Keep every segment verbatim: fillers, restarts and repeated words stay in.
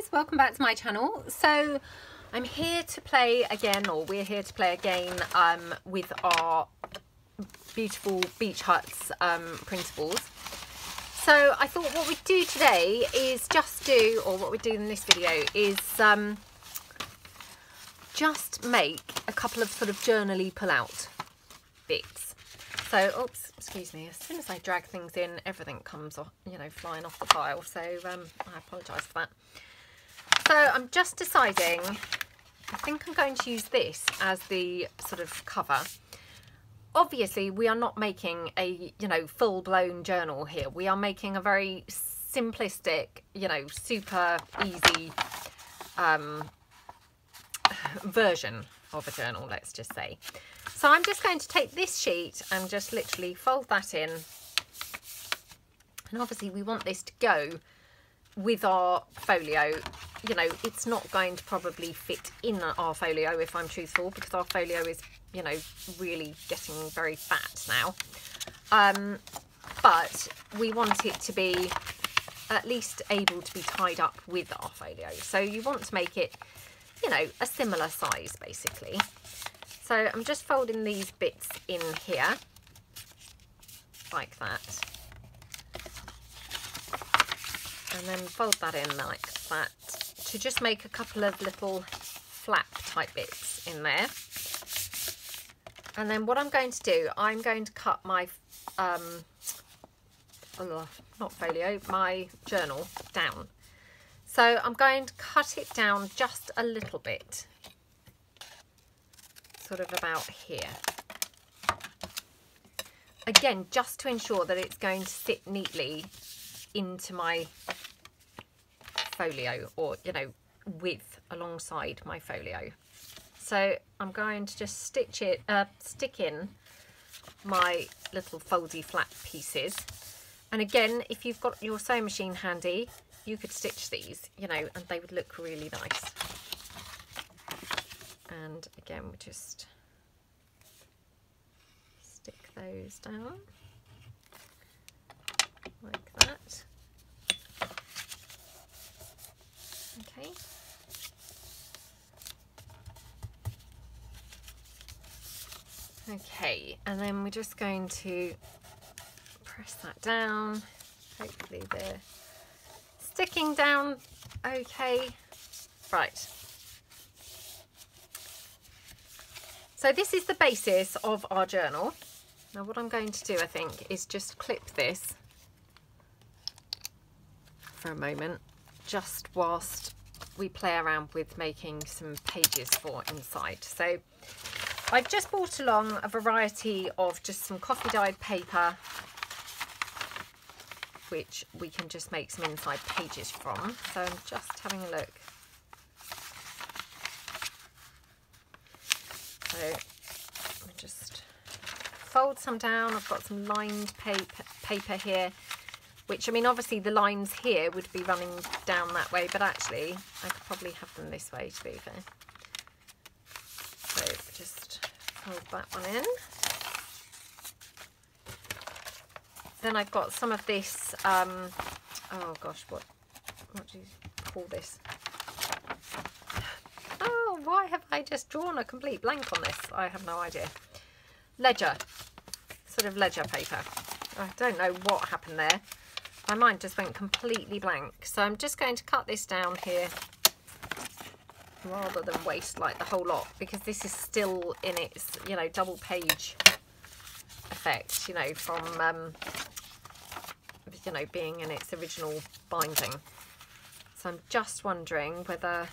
guys, welcome back to my channel. So I'm here to play again, or we're here to play again um, with our beautiful beach huts um, printables. So I thought what we'd do today is just do, or what we do in this video is um, just make a couple of sort of journaly pull out bits. So, oops, excuse me, as soon as I drag things in, everything comes off, you know, flying off the file. So um, I apologise for that. So I'm just deciding, I think I'm going to use this as the sort of cover. Obviously, we are not making a, you know, full-blown journal here. We are making a very simplistic, you know, super easy um, version of a journal, let's just say. So I'm just going to take this sheet and just literally fold that in, and obviously we want this to go with our folio. You know, it's not going to probably fit in our folio, if I'm truthful, because our folio is, you know, really getting very fat now, um, but we want it to be at least able to be tied up with our folio. So you want to make it, you know, a similar size basically. So I'm just folding these bits in here like that, and then fold that in like that to just make a couple of little flap type bits in there. And then what I'm going to do, I'm going to cut my um not folio, my journal down. So I'm going to cut it down just a little bit, sort of about here. Again, just to ensure that it's going to sit neatly into my folio, or, you know, with, alongside my folio. So I'm going to just stitch it, uh, stick in my little foldy flat pieces. And again, if you've got your sewing machine handy, you could stitch these, you know, and they would look really nice. And again, we just stick those down like that. Okay. Okay, and then we're just going to press that down. Hopefully they're sticking down okay. Right, so this is the basis of our journal. Now what I'm going to do, I think, is just clip this for a moment, just whilst we play around with making some pages for inside. So I've just brought along a variety of just some coffee dyed paper, which we can just make some inside pages from. So I'm just having a look. So I'll just fold some down. I've got some lined paper, paper here, which, I mean, obviously the lines here would be running down that way, but actually I could probably have them this way, to be fair. So just fold that one in. Then I've got some of this, um, oh gosh, what, what do you call this? Oh, why have I just drawn a complete blank on this? I have no idea. Ledger, sort of ledger paper. I don't know what happened there. My mind just went completely blank. So I'm just going to cut this down here rather than waste like the whole lot, because this is still in its, you know, double page effect, you know, from, um, you know, being in its original binding. So I'm just wondering whether,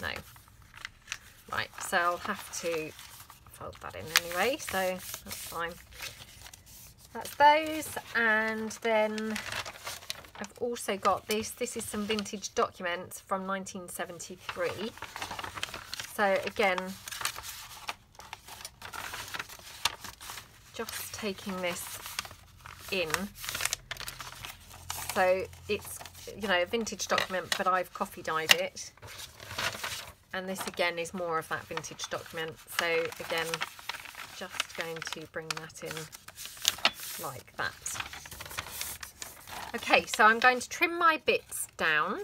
no, right, so I'll have to fold that in anyway, so that's fine. That's those. And then I've also got this this is some vintage documents from nineteen seventy-three. So again, just taking this in. So it's, you know, a vintage document, but I've coffee dyed it, and this again is more of that vintage document. So again, just going to bring that in like that. Okay, so I'm going to trim my bits down.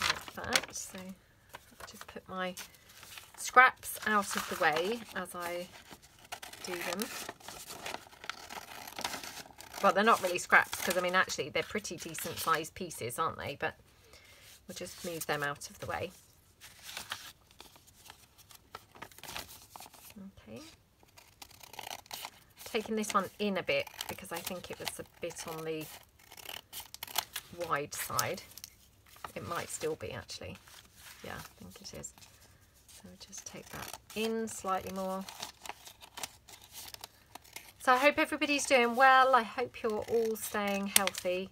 Like that. So I'll just put my scraps out of the way as I do them. Well, they're not really scraps because, I mean, actually they're pretty decent sized pieces, aren't they? But we'll just move them out of the way. Okay. Taking this one in a bit because I think it was a bit on the wide side. It might still be, actually. Yeah, I think it is. So we'll just take that in slightly more. So I hope everybody's doing well. I hope you're all staying healthy,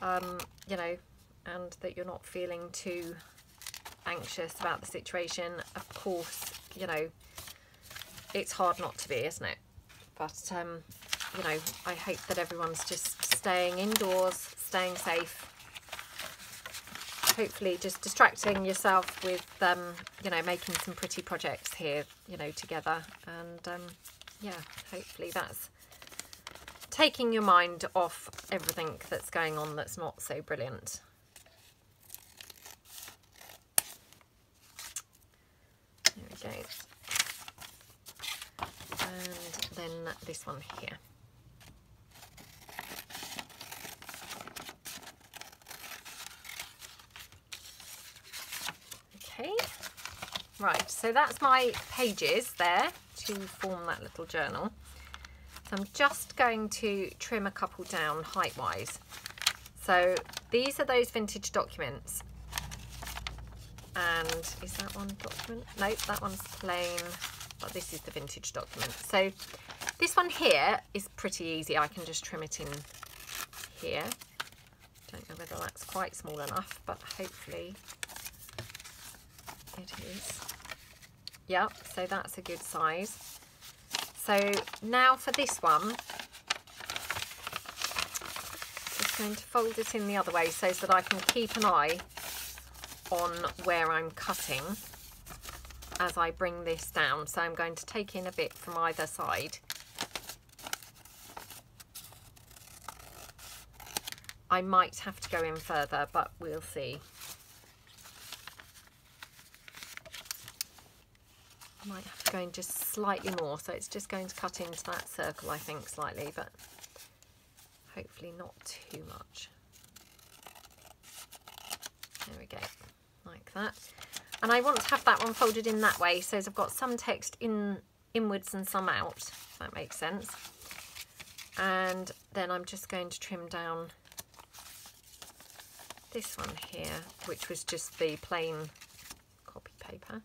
um, you know, and that you're not feeling too anxious about the situation. Of course, you know, it's hard not to be, isn't it? But, um, you know, I hope that everyone's just staying indoors, staying safe. Hopefully just distracting yourself with, um, you know, making some pretty projects here, you know, together. And, um, yeah, hopefully that's taking your mind off everything that's going on that's not so brilliant. There we go. And then this one here. Okay. Right, so that's my pages there to form that little journal. So I'm just going to trim a couple down height wise. So these are those vintage documents, and is that one document? Nope, that one's plain, but this is the vintage document. So this one here is pretty easy. I can just trim it in here. Don't know whether that's quite small enough, but hopefully it is. Yeah, so that's a good size. So now for this one, just going to fold it in the other way so that I can keep an eye on where I'm cutting as I bring this down. So I'm going to take in a bit from either side. I might have to go in further, but we'll see. I might have to go in just slightly more, so it's just going to cut into that circle, I think, slightly, but hopefully not too much. There we go, like that. And I want to have that one folded in that way, so I've got some text in inwards and some out, if that makes sense. And then I'm just going to trim down this one here, which was just the plain copy paper.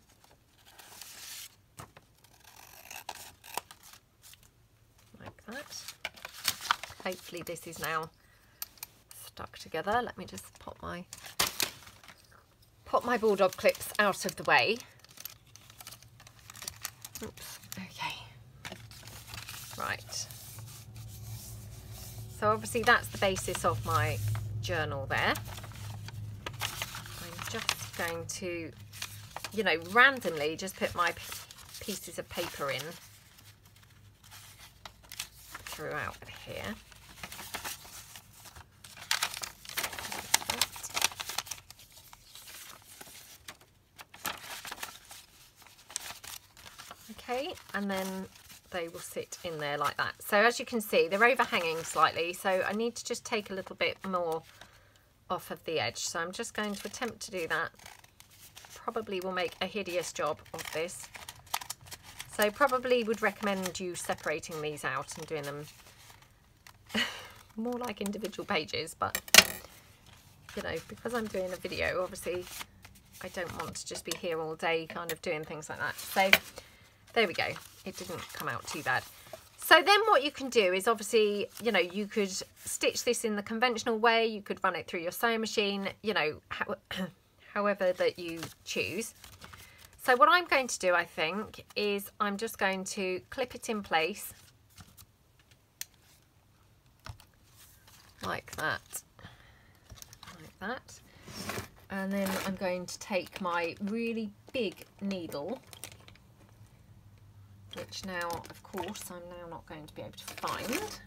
That. Hopefully this is now stuck together. Let me just pop my pop my bulldog clips out of the way. Oops. Okay. Right. So obviously that's the basis of my journal there. I'm just going to, you know, randomly just put my pieces of paper in throughout here. Okay, and then they will sit in there like that. So as you can see, they're overhanging slightly, so I need to just take a little bit more off of the edge. So I'm just going to attempt to do that. Probably will make a hideous job of this. So probably would recommend you separating these out and doing them more like individual pages, but you know, because I'm doing a video, obviously I don't want to just be here all day kind of doing things like that. So there we go, it didn't come out too bad. So then what you can do is obviously, you know, you could stitch this in the conventional way, you could run it through your sewing machine, you know, how, however that you choose. So what I'm going to do, I think, is I'm just going to clip it in place like that, like that. And then I'm going to take my really big needle which now, of course, I'm now not going to be able to find. Just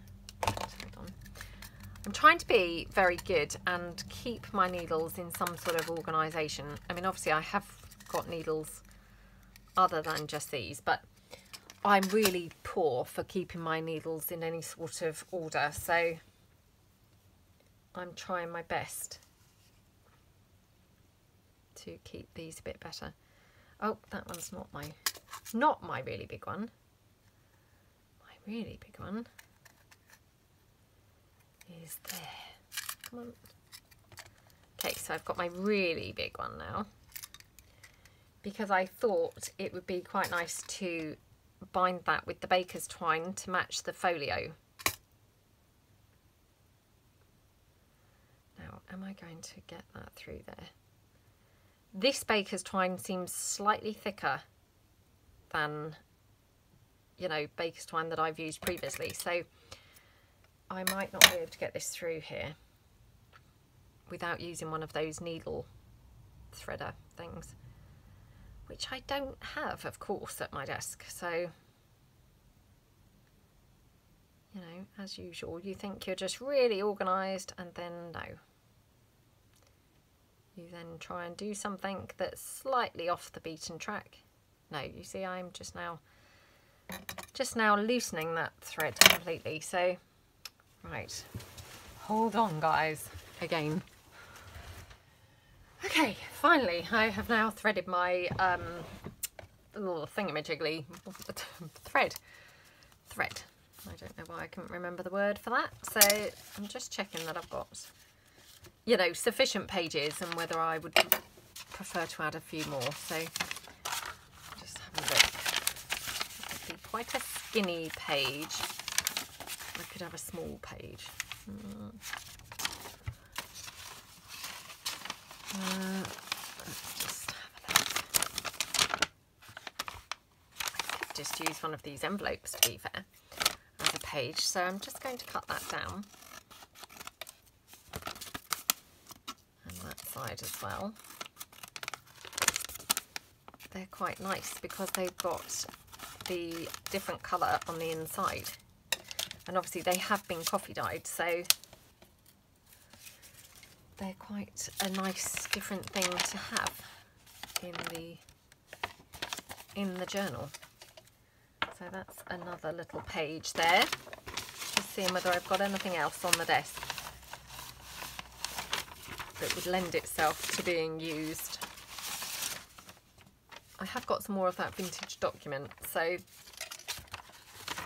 hold on. I'm trying to be very good and keep my needles in some sort of organisation. I mean, obviously I have got needles other than just these, but I'm really poor for keeping my needles in any sort of order, so I'm trying my best to keep these a bit better. Oh, that one's not my, not my really big one. My really big one is there. Come on. Okay, so I've got my really big one now, because I thought it would be quite nice to bind that with the baker's twine to match the folio. Now, am I going to get that through there? This baker's twine seems slightly thicker than, you know, baker's twine that I've used previously, so I might not be able to get this through here without using one of those needle threader things, which I don't have, of course, at my desk. So, you know, as usual, you think you're just really organised, and then no. You then try and do something that's slightly off the beaten track. No, you see, I'm just now, just now loosening that thread completely. So, right, hold on, guys, again. Okay, finally, I have now threaded my um, little thingamajiggy thread. Thread. I don't know why I couldn't remember the word for that. So I'm just checking that I've got, you know, sufficient pages and whether I would prefer to add a few more. So just have a look. It would be quite a skinny page. I could have a small page. Mm. Uh, let's just have a look. I could just use one of these envelopes, to be fair, as a page, so I'm just going to cut that down, and that side as well. They're quite nice because they've got the different colour on the inside, and obviously they have been coffee dyed, so they're quite a nice different thing to have in the in the journal. So that's another little page there. Just seeing whether I've got anything else on the desk that would lend itself to being used. I have got some more of that vintage document, so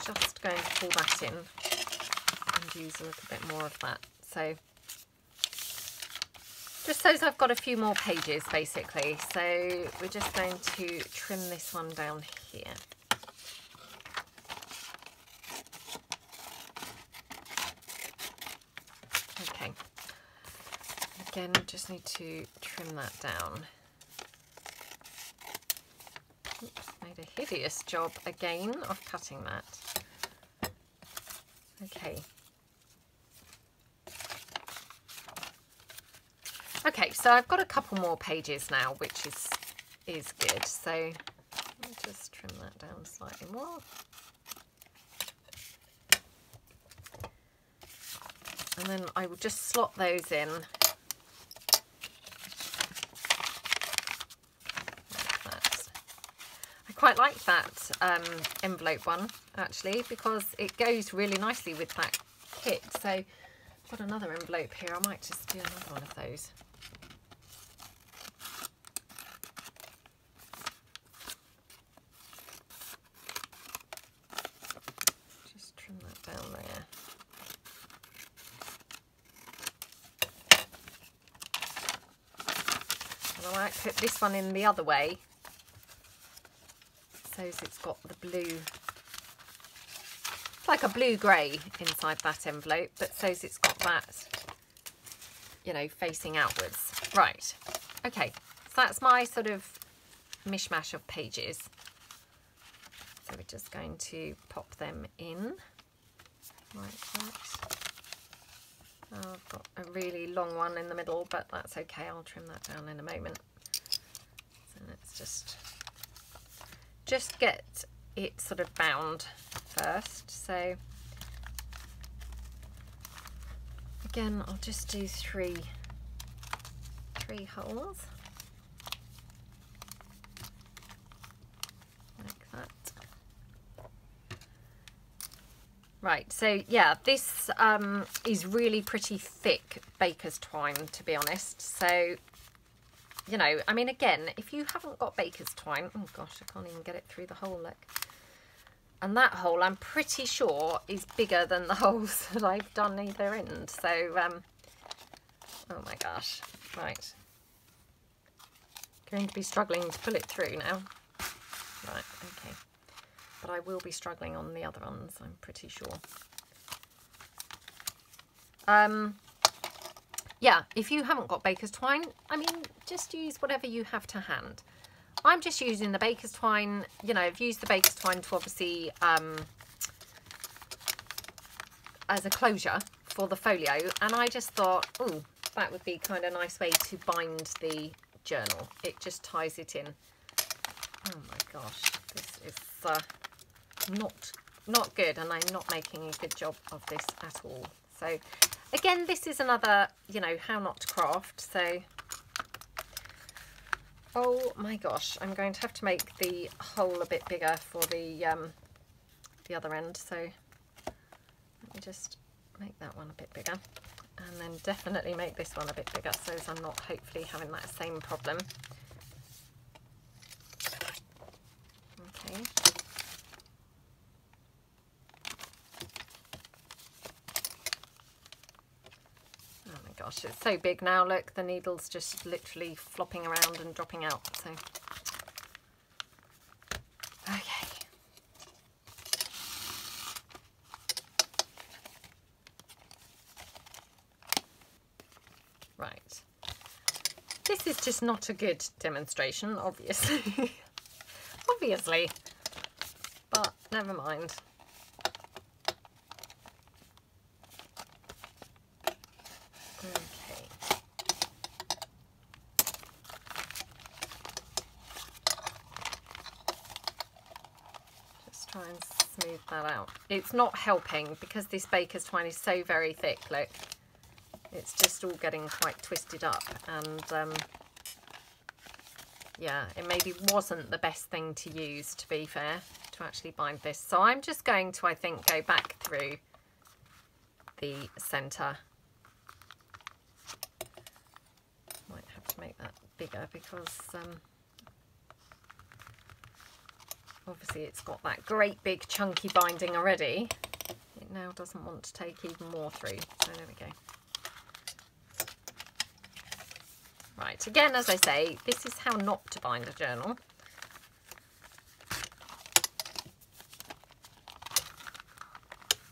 just going to pull that in and use a little bit more of that. So just says I've got a few more pages, basically, so we're just going to trim this one down here. Okay, again, just need to trim that down. Oops, made a hideous job again of cutting that. Okay. Okay, so I've got a couple more pages now, which is is good. So let me just trim that down slightly more. And then I will just slot those in. Like that. I quite like that um, envelope one, actually, because it goes really nicely with that kit. So I've got another envelope here. I might just do another one of those. Put this one in the other way, so it's got the blue, it's like a blue grey inside that envelope, but so it's got that, you know, facing outwards. Right, okay, so that's my sort of mishmash of pages, so we're just going to pop them in like that. Oh, I've got a really long one in the middle, but that's okay, I'll trim that down in a moment. Let's just just get it sort of bound first. So again, I'll just do three three holes like that. Right, so yeah, this um, is really pretty thick baker's twine, to be honest. So, you know, I mean, again, if you haven't got baker's twine, oh gosh, I can't even get it through the hole, look. And that hole, I'm pretty sure, is bigger than the holes that I've done either end. So, um, oh my gosh, right. Going to be struggling to pull it through now. Right, okay. But I will be struggling on the other ones, I'm pretty sure. Um... Yeah, if you haven't got baker's twine, I mean, just use whatever you have to hand. I'm just using the baker's twine. You know, I've used the baker's twine to obviously, um, as a closure for the folio. And I just thought, oh, that would be kind of a nice way to bind the journal. It just ties it in. Oh my gosh, this is uh, not, not good. And I'm not making a good job of this at all. So again, this is another, you know, how not to craft. So, oh my gosh, I'm going to have to make the hole a bit bigger for the um, the other end. So let me just make that one a bit bigger, and then definitely make this one a bit bigger, so as I'm not hopefully having that same problem. Okay. Gosh, it's so big now, look, the needle's just literally flopping around and dropping out. So okay, right, this is just not a good demonstration, obviously. Obviously, but never mind. It's not helping because this baker's twine is so very thick, look. It's just all getting quite twisted up, and um, yeah, it maybe wasn't the best thing to use, to be fair, to actually bind this. So I'm just going to, I think, go back through the centre. Might have to make that bigger because um, obviously it's got that great big chunky binding already. It now doesn't want to take even more through, so there we go. Right, again, as I say, this is how not to bind a journal.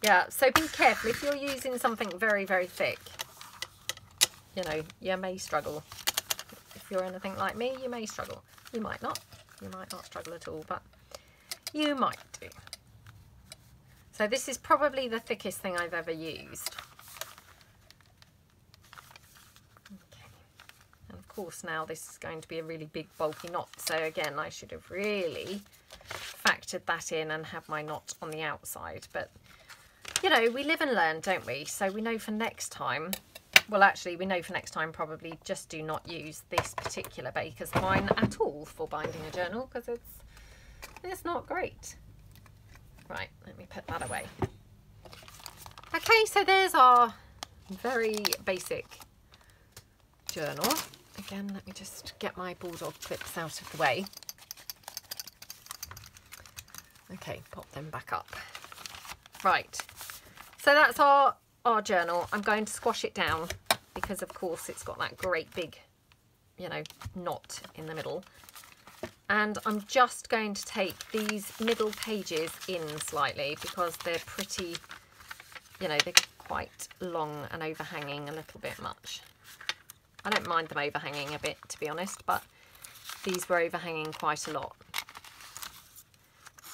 Yeah, so be careful if you're using something very, very thick. You know, you may struggle. If you're anything like me, you may struggle. You might not. You might not struggle at all, but you might do. So this is probably the thickest thing I've ever used. Okay. And of course now this is going to be a really big bulky knot. So again, I should have really factored that in and had my knot on the outside. But, you know, we live and learn, don't we? So we know for next time, well actually we know for next time probably just do not use this particular baker's twine at all for binding a journal, because it's It's not great. Right, let me put that away. Okay, so there's our very basic journal. Again, let me just get my bulldog clips out of the way. Okay, pop them back up. Right, so that's our, our journal. I'm going to squash it down because, of course, it's got that great big, you know, knot in the middle. And I'm just going to take these middle pages in slightly because they're pretty, you know, they're quite long and overhanging a little bit much. I don't mind them overhanging a bit, to be honest, but these were overhanging quite a lot.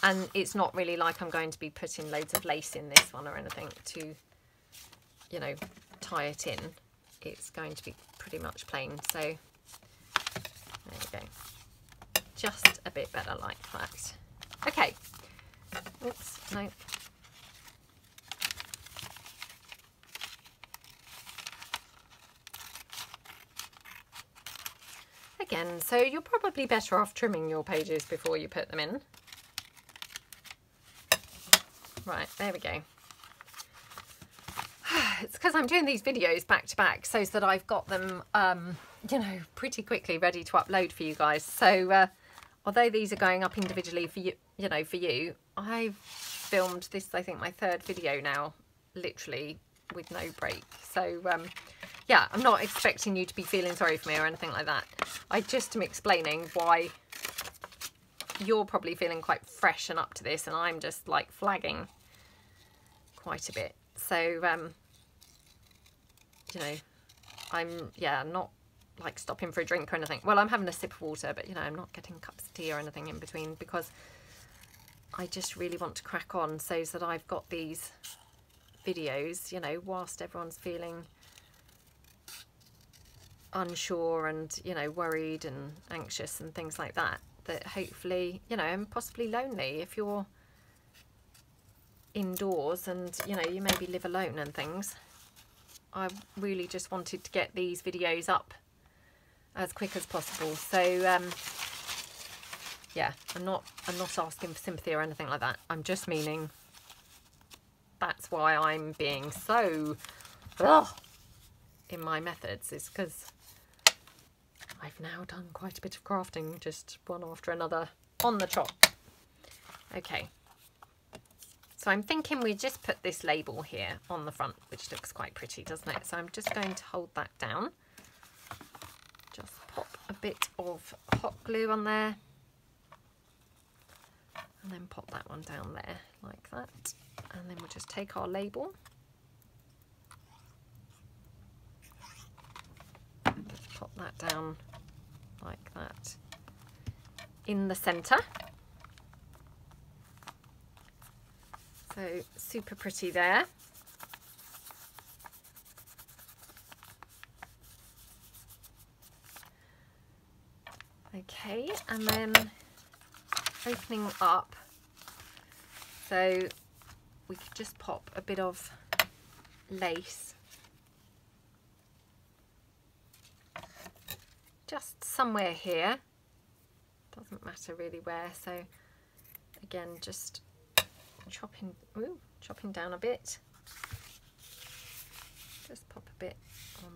And it's not really like I'm going to be putting loads of lace in this one or anything to, you know, tie it in. It's going to be pretty much plain, so there you go. Just a bit better like that. Okay, Oops, no. Again, so you're probably better off trimming your pages before you put them in. Right, there we go. It's because I'm doing these videos back to back so that I've got them, um, you know, pretty quickly ready to upload for you guys. So uh, although these are going up individually for you, you know, for you, I've filmed this, I think, my third video now, literally with no break. So um, yeah, I'm not expecting you to be feeling sorry for me or anything like that. I just am explaining why you're probably feeling quite fresh and up to this, and I'm just like flagging quite a bit. So um, you know, I'm yeah not like stopping for a drink or anything. Well, I'm having a sip of water, but you know, I'm not getting cups of tea or anything in between because I just really want to crack on so that I've got these videos, you know, whilst everyone's feeling unsure and, you know, worried and anxious and things like that, that hopefully, you know, and possibly lonely if you're indoors and, you know, you maybe live alone and things. I really just wanted to get these videos up as quick as possible. So um, yeah, I'm not I'm not asking for sympathy or anything like that. I'm just meaning that's why I'm being so ugh, in my methods, is because I've now done quite a bit of crafting, just one after another on the chop. Okay, so I'm thinking we just put this label here on the front, which looks quite pretty, doesn't it? So I'm just going to hold that down. Just pop a bit of hot glue on there. And then pop that one down there like that. And then we'll just take our label. Just pop that down like that in the centre. So super pretty there. Okay, and then opening up, so we could just pop a bit of lace, just somewhere here, doesn't matter really where. So again, just chopping, ooh, chopping down a bit, just pop a bit on,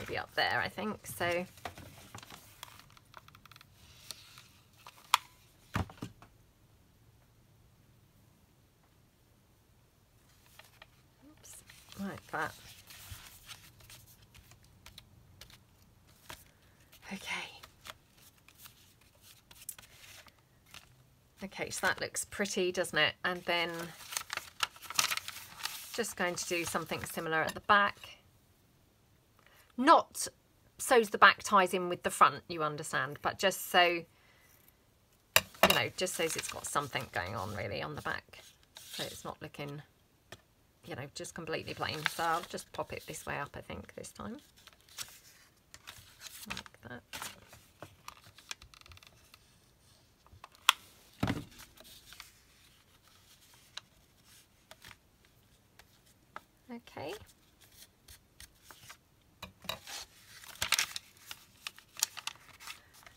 maybe up there, I think. So oops, like that. Okay. Okay, so that looks pretty, doesn't it? And then just going to do something similar at the back. Not so the back ties in with the front, you understand, but just so, you know, just so it's got something going on really on the back. So it's not looking, you know, just completely plain. So I'll just pop it this way up, I think, this time. Like that. Okay,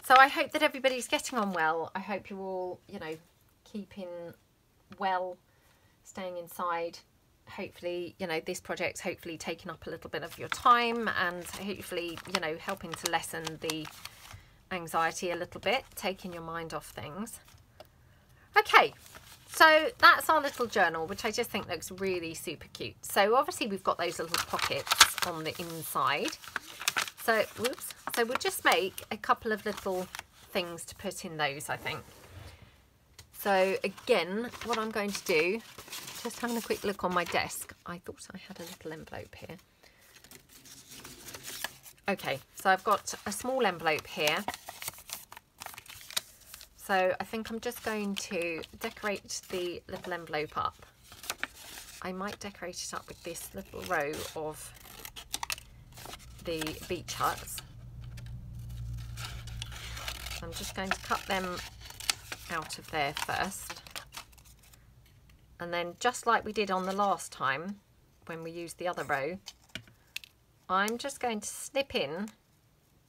so I hope that everybody's getting on well. I hope you're all, you know, keeping well, staying inside. Hopefully, you know, this project's hopefully taking up a little bit of your time and hopefully, you know, helping to lessen the anxiety a little bit, taking your mind off things. Okay. So that's our little journal, which I just think looks really super cute. So obviously we've got those little pockets on the inside. So, whoops. So we'll just make a couple of little things to put in those, I think. So again, what I'm going to do, just having a quick look on my desk. I thought I had a little envelope here. Okay, so I've got a small envelope here. So I think I'm just going to decorate the little envelope up. I might decorate it up with this little row of the beach huts. I'm just going to cut them out of there first. And then just like we did on the last time when we used the other row, I'm just going to snip in,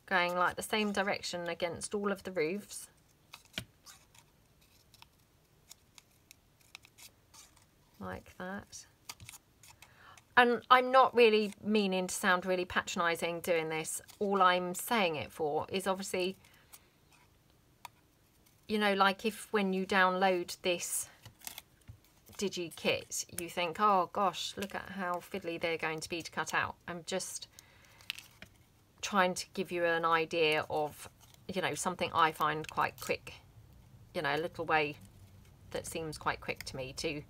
going like the same direction against all of the roofs. Like that. And I'm not really meaning to sound really patronising doing this. All I'm saying it for is obviously, you know, like if when you download this Digi kit, you think, oh gosh, look at how fiddly they're going to be to cut out. I'm just trying to give you an idea of, you know, something I find quite quick, you know, a little way that seems quite quick to me to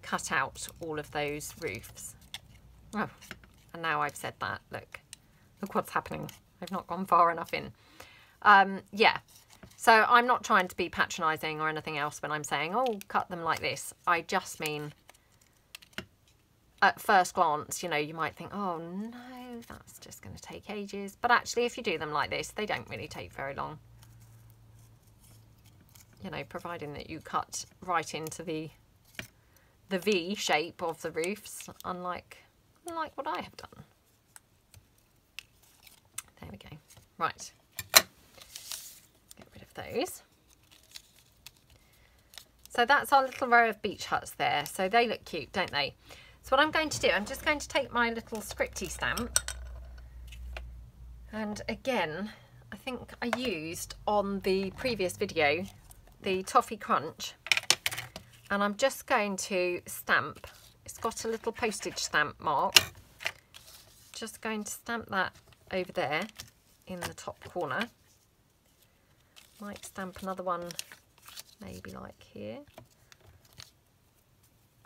cut out all of those roofs. Oh, and now I've said that, look, look what's happening. I've not gone far enough in. Um, yeah. So I'm not trying to be patronising or anything else when I'm saying, oh, cut them like this. I just mean, at first glance, you know, you might think, oh no, that's just going to take ages. But actually, if you do them like this, they don't really take very long. You know, providing that you cut right into the the V shape of the roofs, unlike, unlike what I have done. There we go. Right. Those. So that's our little row of beach huts there. So they look cute, don't they? So what I'm going to do, I'm just going to take my little scripty stamp, and again, I think I used on the previous video the Toffee Crunch, and I'm just going to stamp. It's got a little postage stamp mark. Just going to stamp that over there in the top corner. Might stamp another one maybe like here,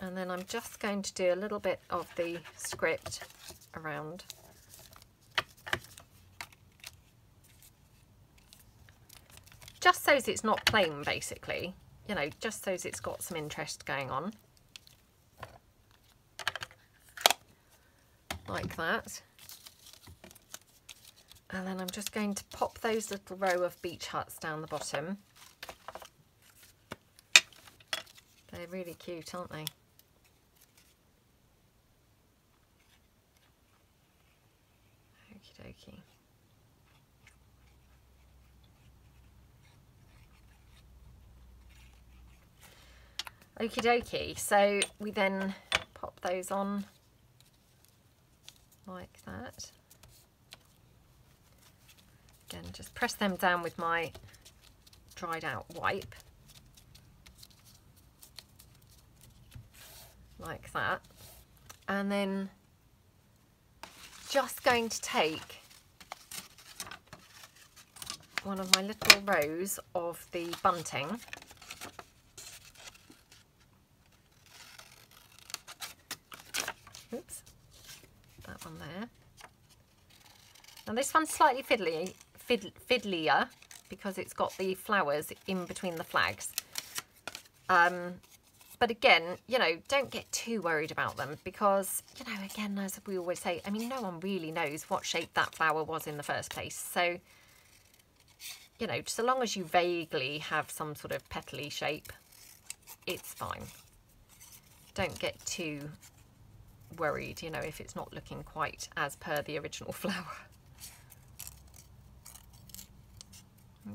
and then I'm just going to do a little bit of the script around, just so it's not plain, basically, you know, just so it's got some interest going on, like that. And then I'm just going to pop those little row of beach huts down the bottom. They're really cute, aren't they? Okie dokie. Okie dokie. So we then pop those on like that. Again, just press them down with my dried out wipe, like that, and then just going to take one of my little rows of the bunting, oops, that one there. Now this one's slightly fiddly. Fidd fiddlier because it's got the flowers in between the flags, um, but again, you know, don't get too worried about them because, you know, again, as we always say, I mean, no one really knows what shape that flower was in the first place, so, you know, so long as you vaguely have some sort of petally shape, it's fine. Don't get too worried, you know, if it's not looking quite as per the original flower.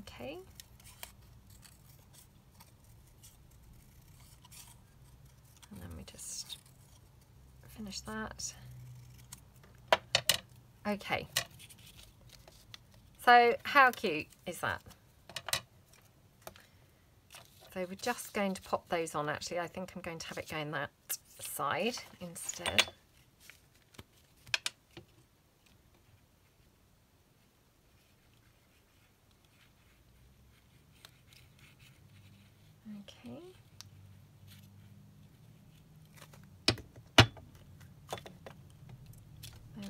Okay, and then we just finish that. Okay, so how cute is that? So we're just going to pop those on. Actually, I think I'm going to have it going that side instead.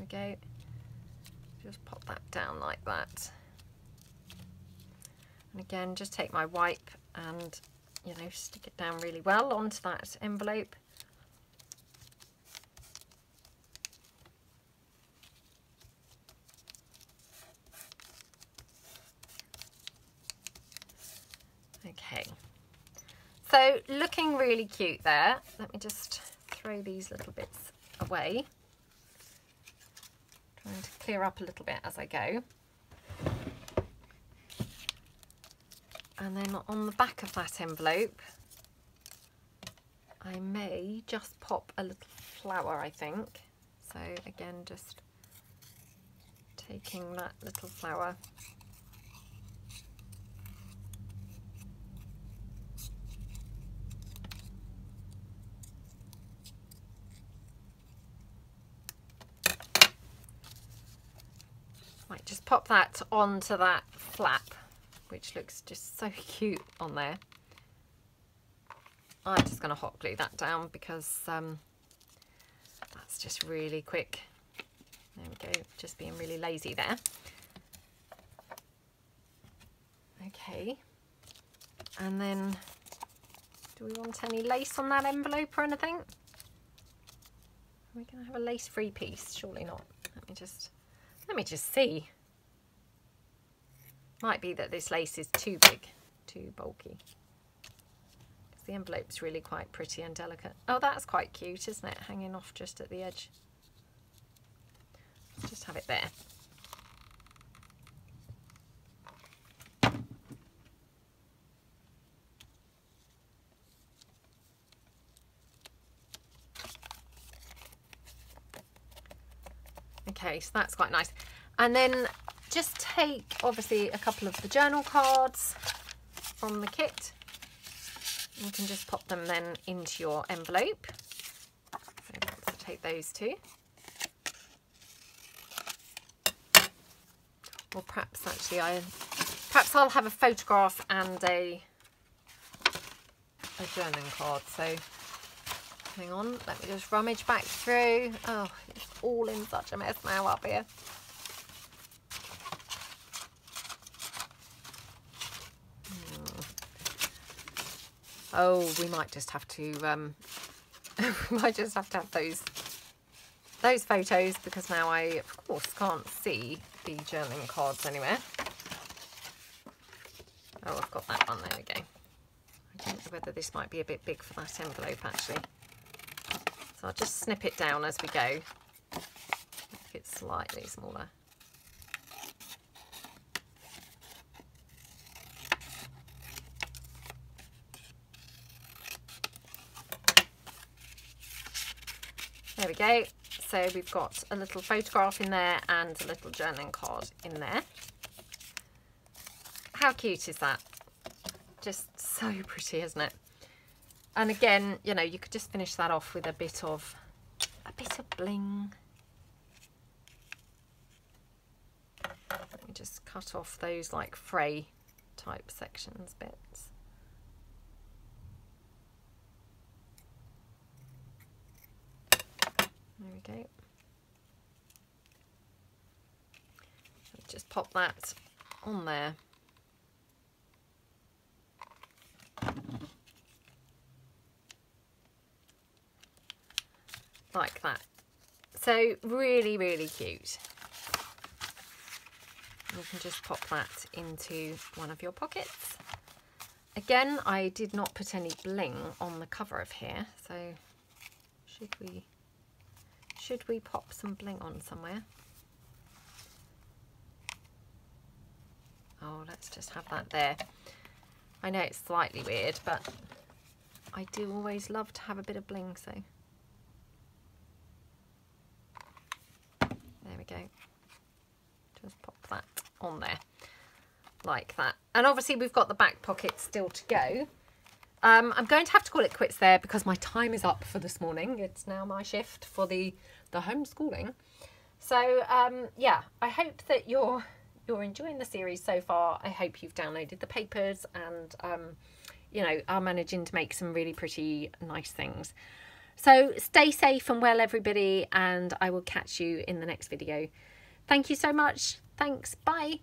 Go, just pop that down like that, and again just take my wipe and, you know, stick it down really well onto that envelope, okay. So looking really cute there. Let me just throw these little bits away. Trying to clear up a little bit as I go. And then on the back of that envelope, I may just pop a little flower, I think. So again, just taking that little flower. Right, just pop that onto that flap, which looks just so cute on there. I'm just going to hot glue that down because um, that's just really quick. There we go, just being really lazy there. Okay, and then do we want any lace on that envelope or anything? Are we going to have a lace-free piece? Surely not. Let me just, let me just see. Might be that this lace is too big, too bulky. The envelope's really quite pretty and delicate. Oh, that's quite cute, isn't it? Hanging off just at the edge. Let's just have it there. Okay, so that's quite nice. And then just take, obviously, a couple of the journal cards from the kit. You can just pop them then into your envelope. So let's take those two. Or perhaps actually I, perhaps I'll have a photograph and a, a journaling card. So hang on, let me just rummage back through. Oh, it's all in such a mess now up here. Oh, we might just have to, um, we might just have to have those, those photos, because now I, of course, can't see the journaling cards anywhere. Oh, I've got that one, there we go. I don't know whether this might be a bit big for that envelope, actually. So I'll just snip it down as we go. Make it slightly smaller. There we go, so we've got a little photograph in there and a little journaling card in there. How cute is that? Just so pretty, isn't it? And again, you know, you could just finish that off with a bit of, a bit of bling. Let me just cut off those like fray type sections bits. There we go. Just pop that on there. Like that. So really, really cute. You can just pop that into one of your pockets. Again, I did not put any bling on the cover of here, so should we... Should we pop some bling on somewhere? Oh, let's just have that there. I know it's slightly weird, but I do always love to have a bit of bling, so. There we go. Just pop that on there, like that. And obviously we've got the back pocket still to go. Um, I'm going to have to call it quits there because my time is up for this morning. It's now my shift for the, the homeschooling. So, um, yeah, I hope that you're, you're enjoying the series so far. I hope you've downloaded the papers and, um, you know, are managing to make some really pretty nice things. So stay safe and well, everybody, and I will catch you in the next video. Thank you so much. Thanks. Bye.